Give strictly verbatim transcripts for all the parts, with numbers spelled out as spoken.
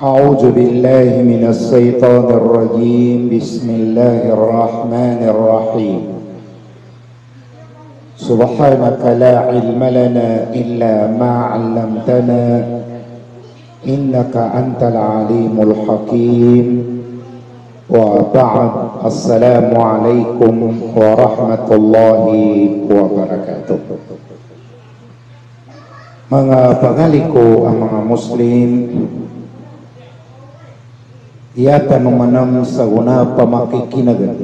أعوذ بالله من الشيطان الرجيم بسم الله الرحمن الرحيم سبحانك لا علم لنا إلا ما علمتنا إنك أنت العليم الحكيم وبعد السلام عليكم ورحمة الله وبركاته. Mga pagaliko ang mga Muslim, iyatanong manang sa una pamakikinagan.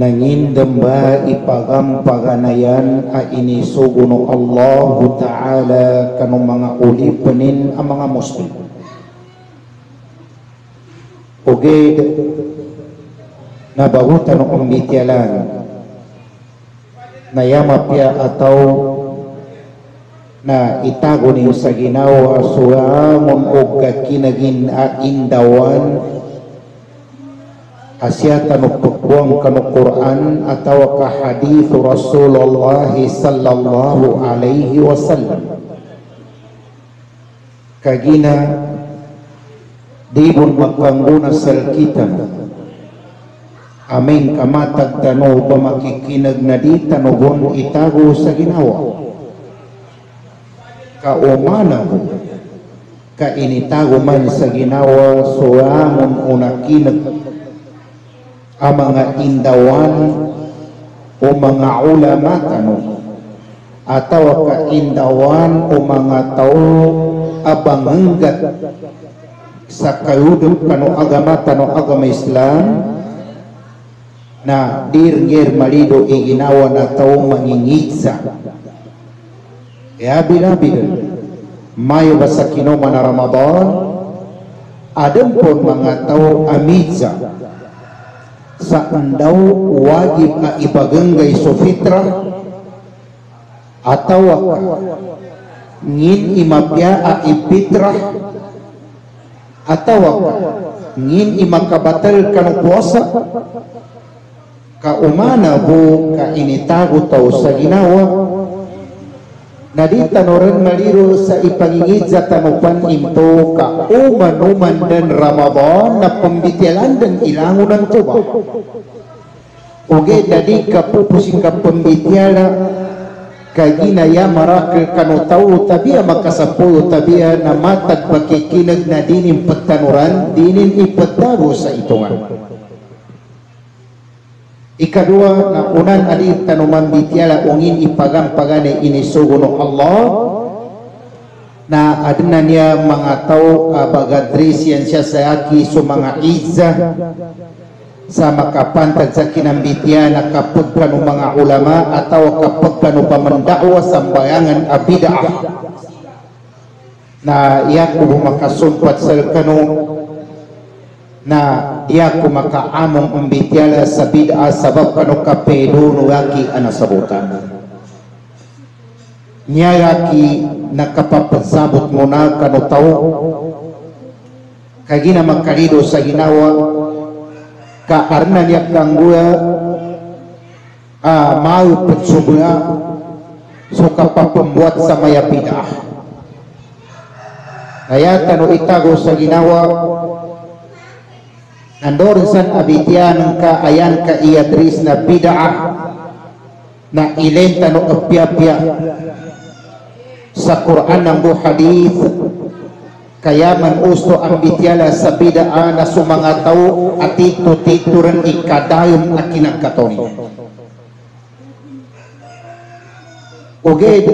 Nangindam ba ipagam paganayan a inisugu nu Allah Ta'ala kanong mga ulipanin ang mga Muslim. Oge, nabago tanong ang mityalan na yamapya ataw na itago niyo sa ginawa suamon og kakinagin a indawan asya tanok pagbuang kanong Quran atawa ka hadithu Rasulullah sallallahu alaihi wasallam kagina dibon magpangguna salkitan aming kamatag tano pamakikinag na di tanogon itago sa ginawa kaumana ka initago man sa ginawa suamon unakinag ang mga indawan o mga ulama kano ataw ka indawan o mga tao abanganggat sa kayudot kano agama tano agama Islam na dirger malido iginawa na tao mangingitsa. Ya bila-bila mayo basa kinoma na Ramadan adem pun mga tao amidza sa andaw wajib na ipaganggay so fitra ataw ngin imapya a ipitra ataw ngin imakabatal ka ng puasa kaumana ho ka initago tao sa ginawa nadita noren maliro sa ipangingidza tanupan imto ka umanuman dan Ramadan na pembitialan dan ilangon ng tuba oge dadi kapupusing ka pembitiala kaginaya marakil kanutaw tabiya makasapulo tabiya na matag pakikinag na dinin pagtanuran dinin ipagtaro sa itungan ikadua na unan alit tanuman bitiala ungin ipagampagane inisugu nu Allah na adna niya mga tao abagadri siyan siya sa aki so mga izza sa makapantag sa kinambitiala kapagkano mga ulama ataw kapagkano pamandakwa sa bayangan abidaah na iya ko makasumpat sa kanu na iya kumakaamong umbitiala sa bid'a sabab kano kapedo nuwaki anasabutan niyaki nakapapagsabot mo na kano tao kagina magkalido sa ginawa kaarna niya kangguya ah, mau pagsubula so kapapambuat sa maya bid'a kaya tanong itago sa ginawa andorsan abitian ka ayan ka iadris na bid'ah na ilenta no apya-pya sa Quran ng hadith kaya man usto ang bitiala sa bid'ah na sumanga tao at tituturan ikadayon at kinagkatoni oged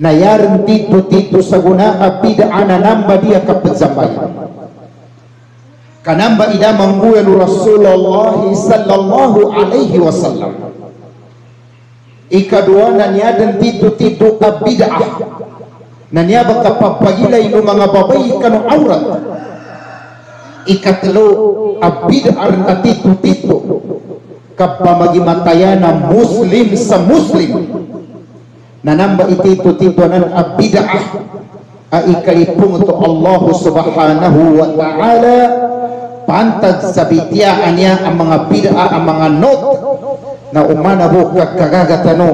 na yaran titutu sa guna a bid'ah na namba dia kapagsambayan kanamba ida manguya Rasulullah sallallahu alaihi wasallam ikadua na niyadan titu-titu a bid'ah na niyabang kapapagilay ng mga babae kanong aurat ikatlo a bid'ah na titu-titu kapamagimataya na muslim sa muslim nanamba ititu-titu na a bid'ah a ikalipong to Allah subhanahu wa ta'ala pantag sa bitiaan niya ang mga bid'a, ang mga not na umanabok at kagagatano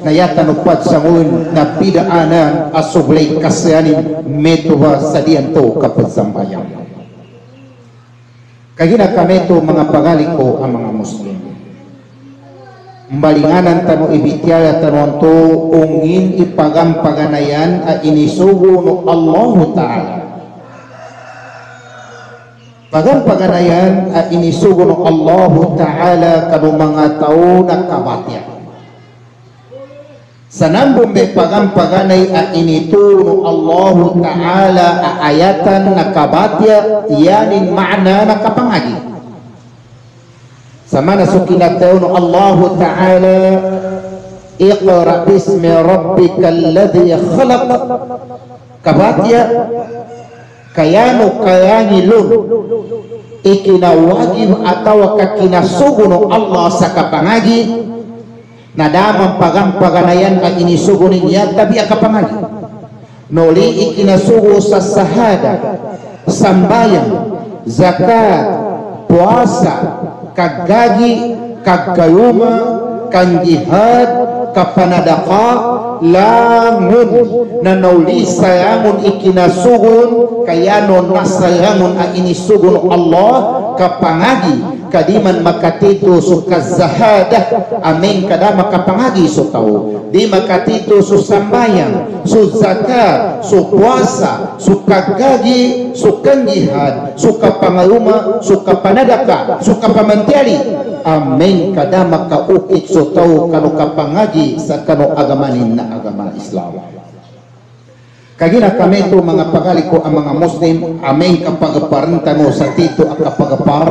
na yatanupad sa ngun na bidaanan asublay kasyanin metuwa sa diyanto kapagsambayan. Kagina kami ito mga pangaliko ang mga Muslim. Mbalinganan tano ibitiya tano to ungin ipagam paganayan a inisugu nu Allah Ta'ala. Pagam paganayan at inisugo ng Allah Ta'ala kano mga tao na kabatya. Sa nambong may pagam paganay at inito ng Allah Ta'ala aayatan na kabatya, yanin maana na kapangagi. Sa manasukin tao ng Allah Ta'ala, iqra bismi rabbika alladhi khalaq, kabatya, kayano kayani lun ikinawagin atau kakinasugo ng Allah sa kapangagi na damang pagampaganayan ang inisugo niya tabi ang kapangagi noli ikinasugo sa sahada, sambayan, zakat, puasa, kagagi, kagayuma, kanjihad, kapanadaka lamun na nauli sayamun ikinasugun kayano nasayamun ang inisugun Allah kapangagi kadiman makatito so kazahadah amin kada makapangagi so tao di makatito so sambayan so zakat so puasa so kagagi so kanjihad so kapangaluma so kapanadaka so kapamantiari amin kada makaukit so tao kano kapangagi sa kano agamanin na agama Islam. Kagina kami ito mga pagaliko ang mga Muslim amin kapagaparenta mo sa tito at kapagapar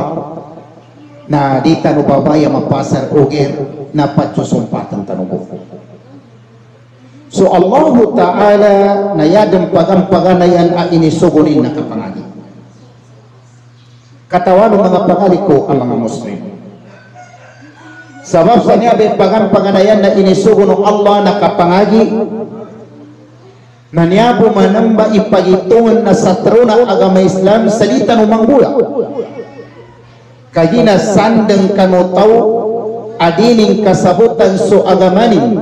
na di tanu babaya mapasar uger na patsusumpatan tanu buko. So Allah Ta'ala na yadang pagampaganayan ang inisugunin na kapangagi. Katawan mga pagaliko ang mga Muslim. Sabab sa niyabe pagampaganayan na inisugun ng Allah na kapangagi na niyabu manamba ipagitungan na sa trona agama Islam salita ng manggula kagina sandang kanotaw adining kasabutan so agamanin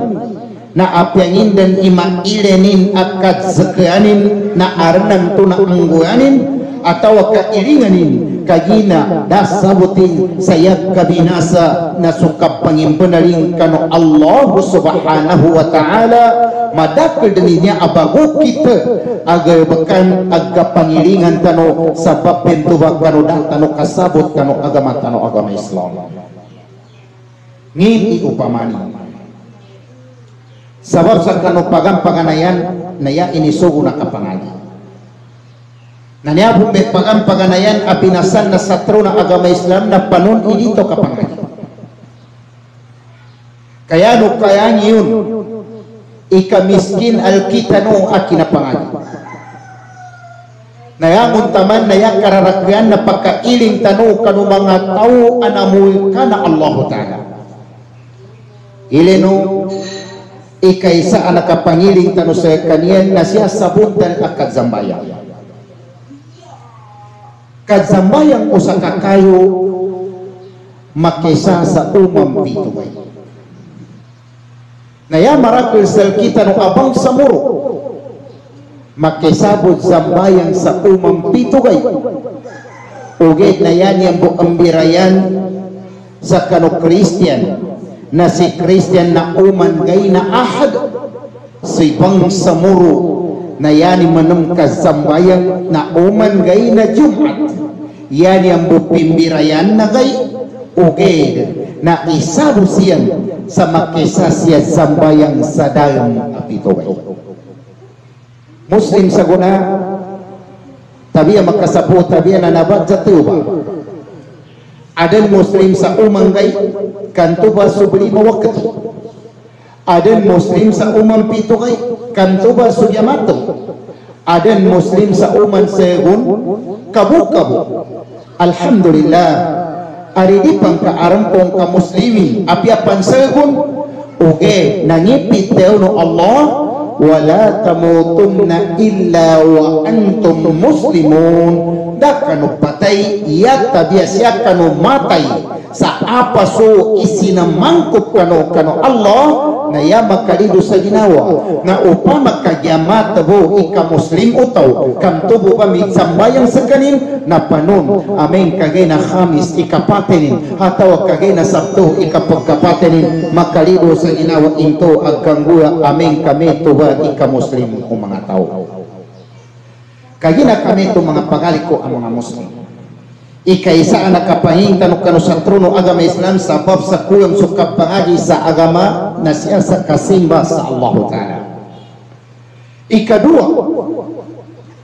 na apyangin dan imailenin at katsakayanin na aranan to na angguyanin atau kairinganin kagina dasabutin sayag kabinasa na sukap pangimpunaling kano Allah subhanahu wa ta'ala madakil dininya abago kita agar bekan aga pangiringan tano sabab pintuwag kano tano kasabot kano agama tano agama Islam ngiti upamani sabab sa kano pagampaganayan naya inisugo na kapangagi na niya bumi pagampaganayan apinasan na satro na agama Islam na panon idito kapangagi kaya no kaya yun ikamiskin alkitano at kinapangagi nayangon taman nayang kararakyan na pagkailing tanong kanu mga tao anamuy ka na Allah Ta'ala ilino ikaisa ang nakapangiling tanong sa kaniyan na siya sabuntan at kadzambayang kadzambayang o sa kakayo makisa sa umam bituway naya marakil salkitan ng abang sa muro makisabod zambayang sa umang pitugay ugit na yan yung bukambirayan sa kano Christian na si Christian na umangay na ahad si bang sa muro na yan yung manamka zambayang na umangay na Jumat yan yung bukimbirayan na gay ugit na isabot siyan sa makisa siya zambayang sa dalang apitoway. Muslim sa guna, tabiya makasabot, tabiya nanabat sa tuba. Adan Muslim sa umanggay, kanto ba subli mawakati. Adan Muslim sa umang pitokay, kanto ba sugyamato. Adan Muslim sa umang segun, kabu-kabu. Alhamdulillah, aridi pangkaaram kong kamuslimi api apan segun uge nangipit teo no Allah wala tamutunna illa wa antum muslimun. Dakanu patay yata biasa kanu matay sa apa so isina mangkup kanu kanu Allah na yama kalidu sa ginawa na upama kajamata bo ika muslim utaw kamtubo kami sambayang sakanin na panon amen kagay na khamis ikapatinin hatawa kagay na sabto ikapagkapatinin makalidu sa ginawa into agkanggula amen kami tuba ika muslim o mga tao. Kagina kami ito mga pangaliko ang mga muslim. Ikaisa ang nakapahing tanong kanu sa trono agama Islam sabab sa kuyong sukap pangagi sa agama na siya sa kasimba sa Allah Ta'ala. Ikadua,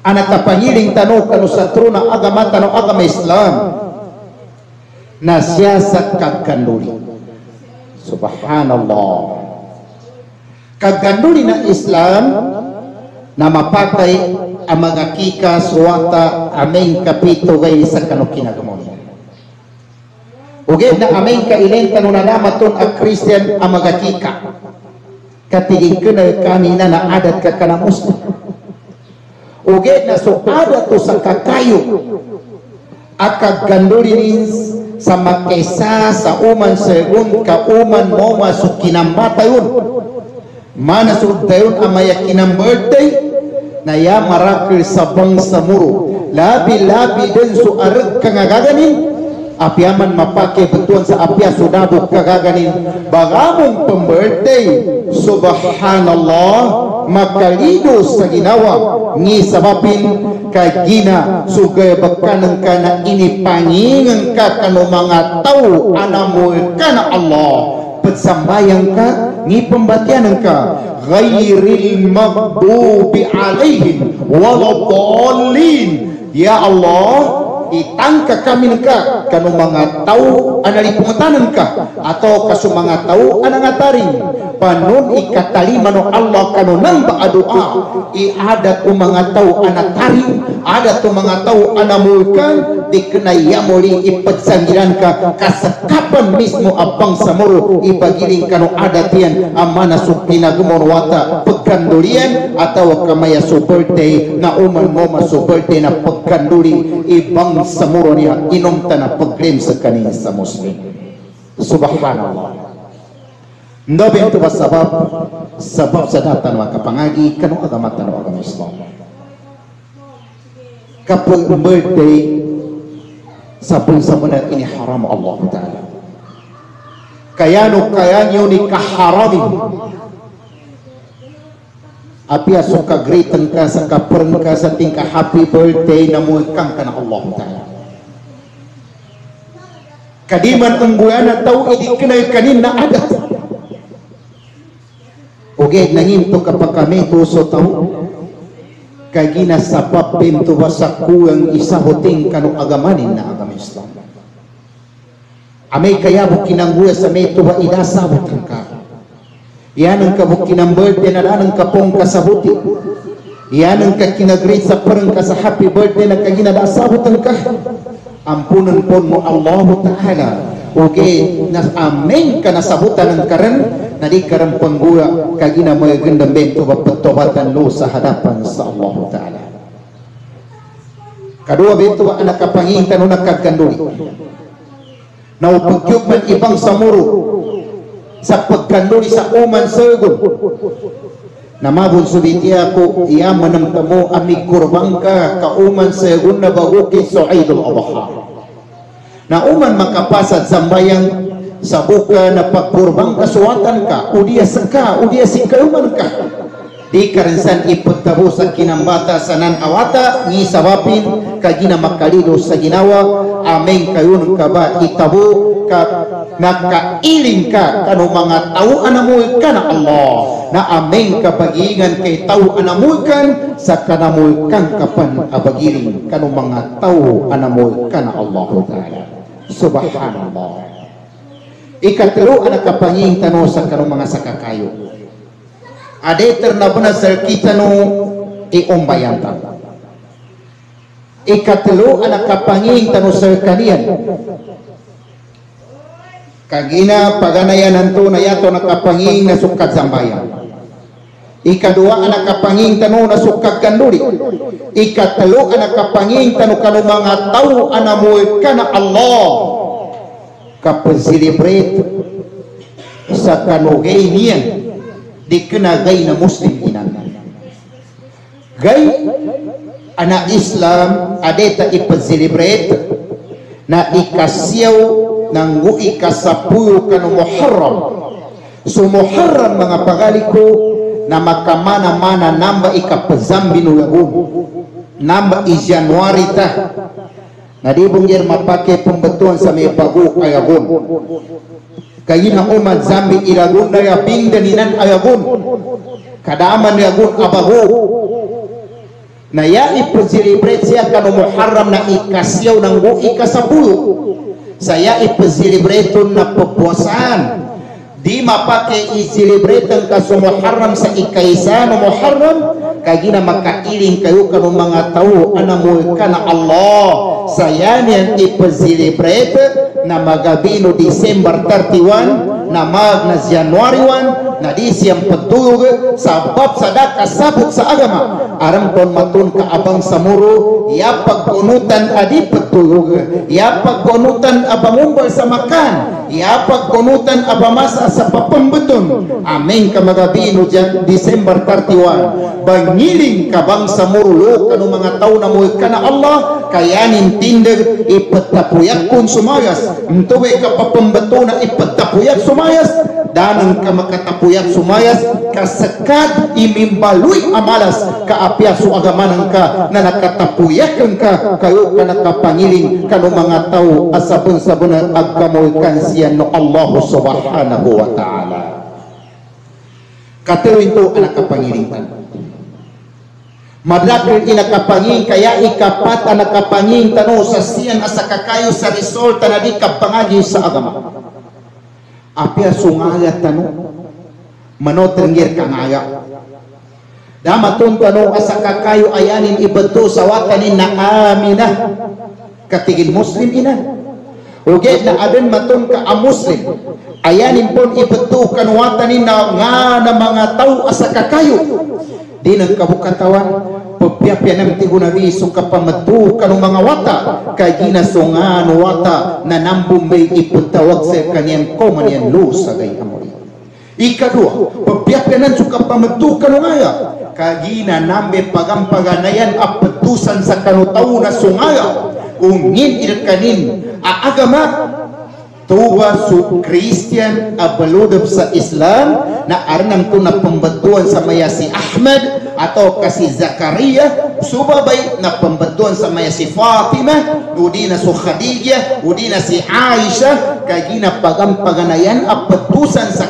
ang nakapahiling tanong kanu sa trono agama tanong agama Islam na siya sa kaganduli. Subhanallah. Kaganduli na Islam na mapatay ang mga kika, suwata, aming kapito gay sa kanukinagmon. Ugay na aming kailintan na namaton ang Christian ang mga kika. Katigin ko na kami na naadat ka ka na muslim. Ugay na suada to sa kakayo at kagandulin sa makaisa sa uman segun ka uman mo masukinamatayon. Manasugtayon ang mayakinang birthday na ya marakil sa bangsa muro labi-labi din so arag kangagaganin apiaman mapake betuan sa apia sudabok kagaganin bagamong pembertay. Subhanallah, makalido sa ginawa ni sabapin kagina sugay bakanang ka na inipangingan ka kano mga tao anamoy ka na Allah patsambayang ka ni pembatianan ka ghairil maghdubi alaihim waladhdallin. Ya Allah, itangka kami ka kanu mga tao anali pungatanan ka atau kasu mga tao anangataring panon ikatalima no Allah kanu nang baadua iadat u mga tao anataring adat u mga tao anamulkan dikenayamuli ipagsangiran ka kasakapan mismo abang samuro ibagiling kanu adatian amana sukina gumorwata pagkandulian atau kamaya superte na uman mo masuperte na pagkanduli ibang samuro niya inomta na paglim sa kanina sa muslim. Subhanallah. Nabi ito ba sabab sabab sa datan wakapangagi kanu agamatan wakam Islam kapag birthday sa bansa mo na ini haram Allah Ta'ala kaya no kaya nyo ni kaharamin apia suka greetan ka sa kaperng ka sa tingka happy birthday na muikang ka na Allah Ta'ala kadiman ang buwana tau idikinay kanin na adat ugay nangin to kapag kami tuso tau kagina sabab pinto basa kuang isahoting kanu agamanin na agama Islam. Amay kaya bukinangguya sa may tuba inasabot ang ka. Yan ang kabukinang birthday na lang ang kapong kasabuti. Yan ang kakinagreet sa parang ka sa happy birthday na kagina nasabot ang ka. Ampunan po mo Allah Ta'ala. Okay, na amen ka nasabutan ng karan na di karang panggura kagina mo yung gandang bento patobatan lo sa hadapan sa Allah Ta'ala. Kadua bento ba anak kapangintan o nagkaganduli na upagyog man ibang samuro sa pagkanduli sa uman sagun na mabunsulit iya ko iya manamtamo amigkurbang ka kauman sagun na bagukit sa Eidul Adha na uman makapasad sambayang sa buka na pagkurbang kasuwatan ka udiya sangka, udiya singkauman ka di karensan ipagtabo sa kinambata sa nanawata ni sabapin kagina makalido sa ginawa ameng kayon ka ba itabo ka nakailing ka kano mga tao anamoy ka na Allah na ameng kapagingan kay tao anamoy kan sa kanamoy kang kapan abagiring kano mga tao anamoy ka na Allah Ta'ala. Subhanallah. Ikatero ang nakapanging tanong sa karong mga sakakayo. Adeter na ba na sarkita no iumbayanta. Ikatero ang nakapanging tanong sa kaniyan. Kagina, paganayan nanto na yato nakapanging na sukat sambayan. Ikadua anak kapanging tanu nasukak kanduri. Ikatelu anak kapanging tanu kalau mangatau anamu kana Allah. Kapasilibrate sakano gay niyan dikena gay na muslim inan. Gay anak Islam adeta ipasilibrate na ikasiyaw nanggu ikasapuyo kanu Muharram. So Muharram mga pagaliku nama kamana mana namba ikapazambinu lagu namba i Januari tah nadibungir mapake pembetuan sama ipagu ayagun kayina umat zambi ilagun daya pingdaninan ayagun kadaman ayagun abagu na ya ipazilibret siya kanu Muharram na ikasyaw nanggu ikasapulu saya ipazilibretun na pepuasaan di mapake isilibreteng kaso Muharram sa ikaisano Muharram kagina makailing kayo kanu mga tao anamu kana Allah saya niyan ipazilibrete na magabino December thirty-one na mag na January one na disyang petug sabab sada kasabot sa agama aram ton matun ka abang samuro ya pagkunutan adi petug ya pagkunutan abang umbal sa makan ya pagkunutan abang masa sa papambetun amin ka magabino December thirty-one bangiling ka bang samuro kanu mga tao na mo kana Allah kayanin tinder ipatapuyak kun sumayas mtuwe ka papambeto na ipatapuyak sumayas danang ka makatapuyak sumayas kasekat imimbalui amalas kaapiasu agamanan ka na nakatapuyakan ka kayo ka nakapangiling kanu mga tao asapun sabunan agkamoy kansiyan no Allah subhanahu wa ta'ala katero ito anak kapangilingan madlakil inakapangin kaya ikapat anakapangin tanong sa siyan asa kakayo sa resulta na di kapangagi sa agama apia sungaya tanong manotrengir kangaya damatong tanong asa kakayo ayanin ibeto sa watanin na amina katigil muslim ina ugit na adin matong ka a muslim ayanin pon ibeto kan watanin na nga na mga tao asa kakayo di nagkabukatawan pagpiapianan tigo na riso kapamatukan ng mga wata kay ginasungan wata na nambong may iputawag sa kanyang komanyan lo sa gayamori ikadua pagpiapianan suka pamatukan ng ngaya kay ginanambe pagampaganayan apetusan sa kanutaw na sungaya ungin ilkanin aagama tuwa su Christian abaludab sa Islam na arnam ko na pembetuan sama ya si Ahmad atau kasi Zakaria subabay na pembetuan sama ya si Fatimah udina su Khadijah udina si Aisyah kagina pagampaganayan apetusan sa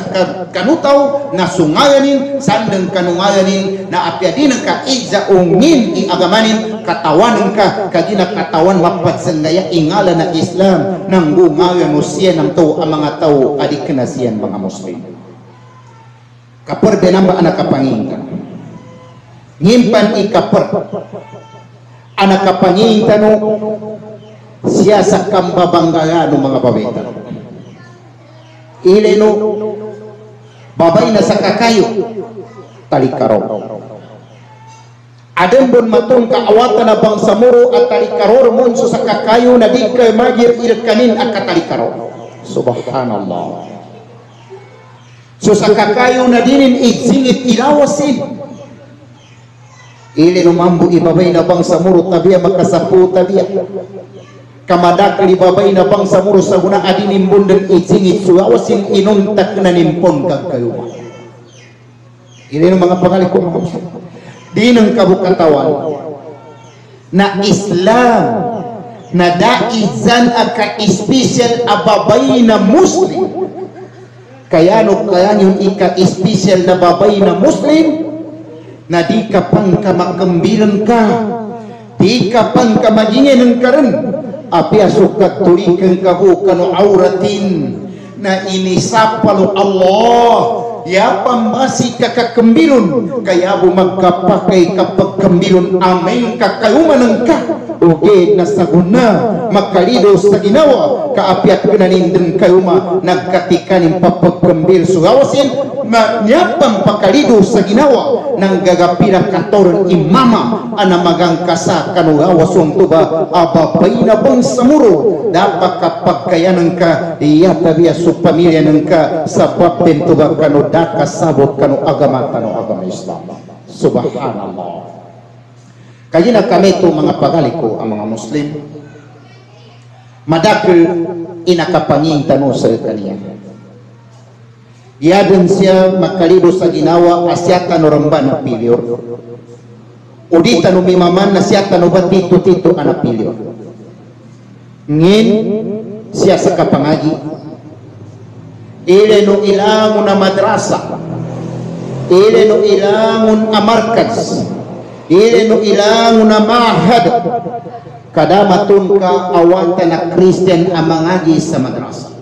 kanutaw na sungayanin sandang kanungayanin na apiadinang ka iza ungin iagamanin katawan ka kagina katawan wapat sangaya ingala na Islam nang bungayan usia ng tao ang mga tao adik kinasiyan mga muslim kapar denamba anak kapangintan ngimpan ikapar anak kapangintan siya sa kambabanggalan ng mga babetan ileno babay na sa kakayo talikaraw adem bon matong kaawatan na bang samuro at talikaror monso sa kakayo na di kay magir irkanin at katalikaror subhanallah so sa kakayo na dinin idzingit ilawasin ilinumambu ibabay na bang samuro tabiya makasapu tabiya kamadak libabay na bang samuro sa guna adinim bundan idzingit sulawasin inuntak na nimpon kagkayuma ilinum mga pangalikong di nang kabukatawan na Islam na daizan aka special ababay na muslim kaya no kaya yung ika special na babay na muslim na di ka pang kamakambilan ka di ka pang kamagingin ng karan apiasok ka tulikan ka hukano auratin na inisapalo Allah ya pambasi kakakembilun kaya bumagkapakai kapagkembilun aming kakayuman ng ka uge na saguna makalido sa ginawa kaapiat pinanindeng kaluma nagkatikanin papagpambil surawasin manyapang pakalido sa ginawa ng gagapirang katoron imama anamagang kasa kanurawas wang tuba ababay na bang samuro dapat kapagkayanan ka iyatabiya sa pamilya ng ka sa babin tuba kanu dakasabot kanu agama kanu agama Islam. Subhanallah. Kaya na kami ito mga pagaliko ang mga Muslim madakil inakapanging tanong sa kaniya yadin siya makalido sa ginawa asya tanurang ba na pilyo udi tanong mimaman na siya tanong ba tito tito anak pilyo ngin siya sa kapangagi ile no ilangon na madrasa ile no ilangon na markas ilenu ilangu na mahad kadamatun ka awatan na Christian amangagi sa madrasa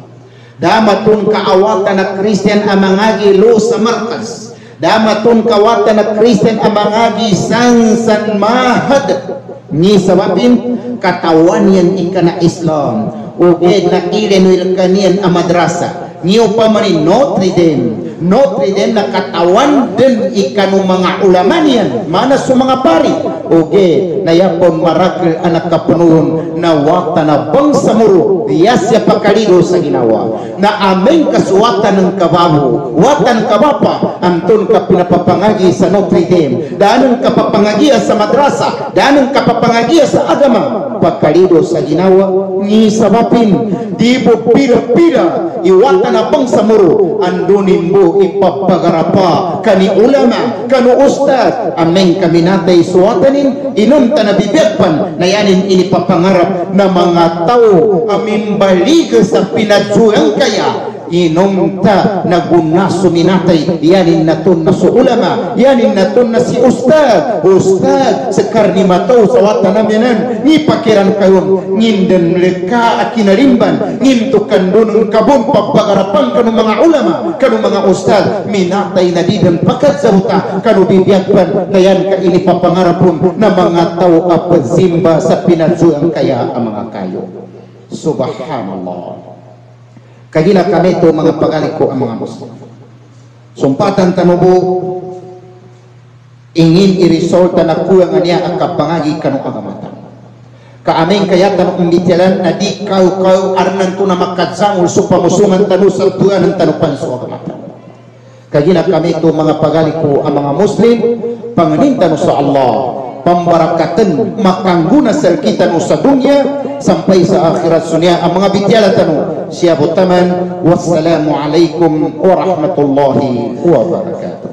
damatun ka awatan na Christian amangagi lo sa markas damatun ka awatan na Christian amangagi sang san mahad ni sababin katawan yan ika na Islam o na ilenu ilkanian ang madrasa ni upamanin Notre Dame Notre Dame na katawan din ikano mga ulaman yan manas sa mga pari oge na yapon marakil anak kapunuhon na wata na bang samuro yasya pakaligo sa ginawa na aming kasuwatan ng kababo watan kabapa antun ka pinapapangagi sa Notre Dame daanong kapapangagia sa madrasa daanong kapapangagia sa agama pakaligo sa ginawa ni sabapin di po pira-pira iwata na bang samuro andunin mo ipapagarapa kani ulama kanu ustad ameng kami natay suwatanin inum tanabibigpan na yanin inipapangarap na mga tao aming balik sa pinadsuang kaya inum ta naguna suminatay yanin natun na su ulama yanin natun na si ustad ustad sekarni mataw sa watanaminan ni pakiran kayong ngindan leka akinalimban ngintukan dunong kabong papagarapan kanu mga ulama kanu mga ustad ustad minatay na didan pakat sa huta kanubibiyakpan kayan ka inipapangarapon na mga tao apazimba sa pinadsuang kaya ang mga kayo. Subhanallah. Kagila kami ito mga pagaliko ang mga Muslim sumpatan tanubo ingin irisolta na kuwang niya ang kapangagi kanu agamatan kaaming kaya tanong umbitilan na di kaw-kaw arnan to na makadsangol supamusungan tanong sa buwan ng tanong panso agamatan. Kagina kami ito mga pagaliko ang mga Muslim panganintano sa Allah pambarakatan makangguna sa kita no sa dunya sampai sa akhirat sunya ang mga bityala tanu siya butaman wassalamu alaikum warahmatullahi wabarakatuh.